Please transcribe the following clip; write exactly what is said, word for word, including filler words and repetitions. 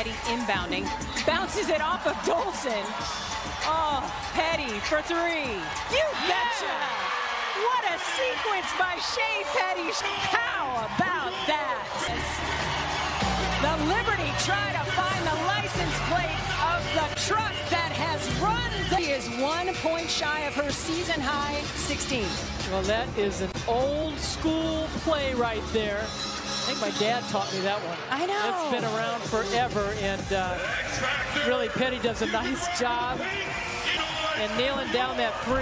Peddy inbounding. Bounces it off of Dolson. Oh, Peddy for three. You betcha! Yeah. What a sequence by Shey Peddy. How about that? The Liberty try to find the license plate of the truck that has run. She is one point shy of her season high sixteen. Well, that is an old school play right there. I think my dad taught me that one. I know. It's been around forever, and uh, really Peddy does a nice job in nailing down that three.